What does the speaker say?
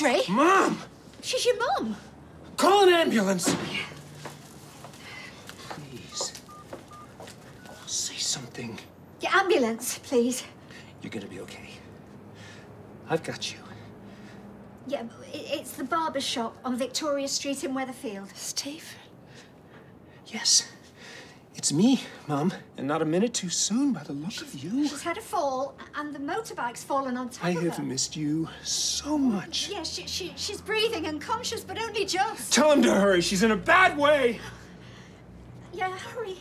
Audrey! Mom! She's your mum. Call an ambulance. Please. Say something. Your ambulance, please. You're gonna be okay. I've got you. Yeah, it's the barber shop on Victoria Street in Weatherfield. Steve? Yes. It's me, Mum, and not a minute too soon by the look of you. She's had a fall, and the motorbike's fallen on top of her. I have missed you so much. Yeah, she's breathing and conscious, but only just. Tell him to hurry. She's in a bad way. Yeah, hurry.